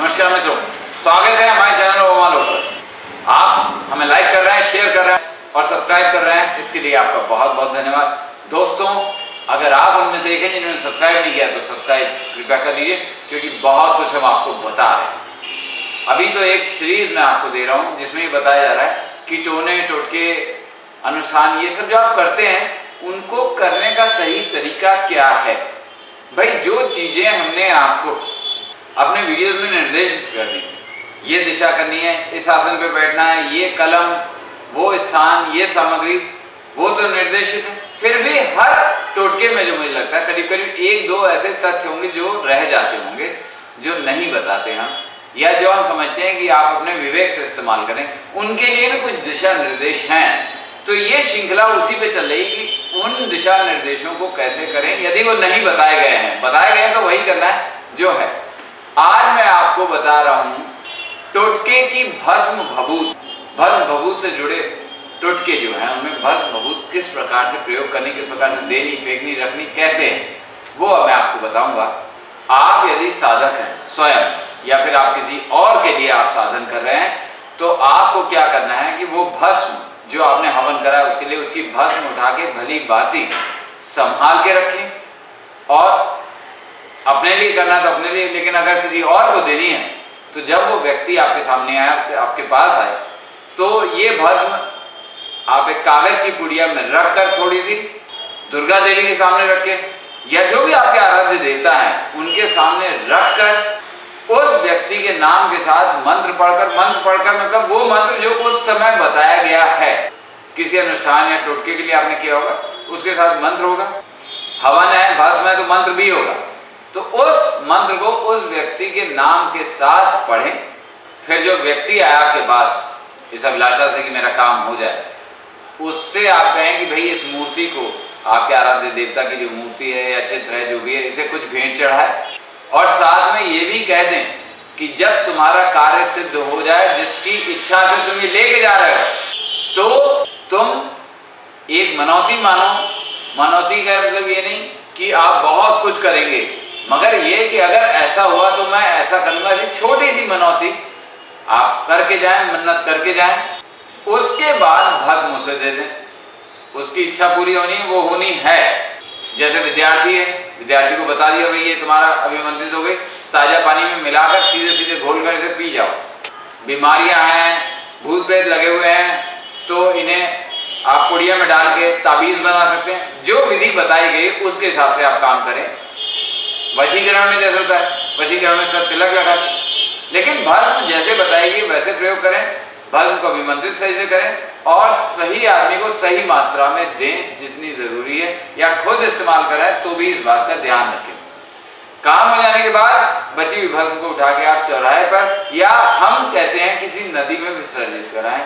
नमस्कार मित्रों, स्वागत है हमारे चैनल ओम आलोक। आप हमें लाइक कर रहे हैं, शेयर कर रहे हैं और सब्सक्राइब कर रहे हैं, इसके लिए आपका बहुत बहुत धन्यवाद। दोस्तों, अगर आप उनमें से एक हैं जिन्होंने सब्सक्राइब नहीं किया तो सब्सक्राइब कृपया कर लीजिए, क्योंकि बहुत कुछ हम आपको बता रहे हैं। अभी तो एक सीरीज मैं आपको दे रहा हूँ जिसमें ये बताया जा रहा है कि टोने टोटके, अनुष्ठान, ये सब जो आप करते हैं उनको करने का सही तरीका क्या है। भाई, जो चीज़ें हमने आपको अपने वीडियोस में निर्देशित कर दी, ये दिशा करनी है, इस आसन पे बैठना है, ये कलम, वो स्थान, ये सामग्री, वो तो निर्देशित है। फिर भी हर टोटके में जो मुझे लगता है करीब करीब एक दो ऐसे तथ्य होंगे जो रह जाते होंगे, जो नहीं बताते हम, या जो हम समझते हैं कि आप अपने विवेक से इस्तेमाल करें, उनके लिए भी कुछ दिशा निर्देश हैं। तो ये श्रृंखला उसी पे चल रही कि उन दिशा निर्देशों को कैसे करें यदि वो नहीं बताए गए हैं। बताए गए हैं तो वही करना है जो है। आज मैं आपको बता रहा हूँ टोटके की भस्म भभूत से जुड़े टोटके जो हैं उनमें भस्म भभूत किस प्रकार से प्रयोग करनी, किस प्रकार से देनी, फेंकनी, रखनी कैसे है, वो मैं आपको बताऊंगा। आप यदि साधक हैं स्वयं या फिर आप किसी और के लिए आप साधन कर रहे हैं तो आपको क्या करना है कि वो भस्म जो आपने हवन करा है उसके लिए उसकी भस्म उठा के भली भांति संभाल के रखें, और अपने लिए करना तो अपने लिए, लेकिन अगर किसी और को देनी है तो जब वो व्यक्ति आपके सामने आया, आपके पास आए, तो ये भस्म आप एक कागज की पुड़िया में रख कर थोड़ी सी दुर्गा देवी के सामने रखें या जो भी आपके आराध्य देवता हैं उनके सामने रख कर उस व्यक्ति के नाम के साथ मंत्र पढ़कर, मतलब वो मंत्र जो उस समय बताया गया है, किसी अनुष्ठान या टोटके के लिए आपने किया होगा उसके साथ मंत्र होगा, हवन है, भस्म है तो मंत्र भी होगा। तो उस मंत्र को उस व्यक्ति के नाम के साथ पढ़ें। फिर जो व्यक्ति आया आपके पास इस अभिलाषा से कि मेरा काम हो जाए, उससे आप कहें कि भाई इस मूर्ति को, आपके आराध्य देवता की जो मूर्ति है या चित्र है जो भी है, इसे कुछ भेंट चढ़ाए, और साथ में ये भी कह दें कि जब तुम्हारा कार्य सिद्ध हो जाए जिसकी इच्छा से तुम ये लेके जा रहे हो तो तुम एक मनौती मानो। मनौती का मतलब ये नहीं कि आप बहुत कुछ करेंगे, मगर ये कि अगर ऐसा हुआ तो मैं ऐसा करूंगा, ये छोटी सी मनौती आप करके जाएं, मन्नत करके जाएं। उसके बाद भस्म उसे दे दें। उसकी इच्छा पूरी होनी है, वो होनी है। जैसे विद्यार्थी है, विद्यार्थी को बता दिया भाई ये तुम्हारा अभिमंत्रित हो गई, ताजा पानी में मिलाकर सीधे सीधे घोलकर इसे पी जाओ। बीमारियां हैं, भूत प्रेत लगे हुए हैं, तो इन्हें आप पुड़िया में डाल के ताबीज़ बना सकते हैं। जो विधि बताई गई उसके हिसाब से आप काम करें। वशीकरण में जैसे होता है, वशीकरण में इसका तिलक लगा, लेकिन भस्म जैसे बताएगी वैसे प्रयोग करें। भस्म को अभिमंत्रित सही से करें और सही आदमी को सही मात्रा में दें जितनी जरूरी है, या खुद इस्तेमाल करें तो भी इस बात का ध्यान रखें। काम हो जाने के बाद बची हुई भस्म को उठा के आप चौराहे पर, या हम कहते हैं किसी नदी में विसर्जित कराएं।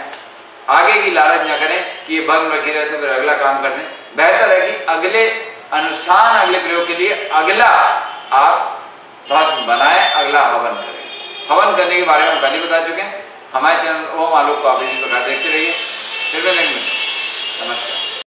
आगे की लालच न करें कि ये भस्म रखी रहे तो फिर अगला काम कर दें। बेहतर है कि अगले अनुष्ठान, अगले प्रयोग के लिए अगला आप भस्म बनाएं, अगला हवन करें। हवन करने के बारे में पहले बता चुके हैं। हमारे चैनल ओम आलोक को आप इसी प्रकार देखते रहिए। फिर मिलेंगे, नमस्कार।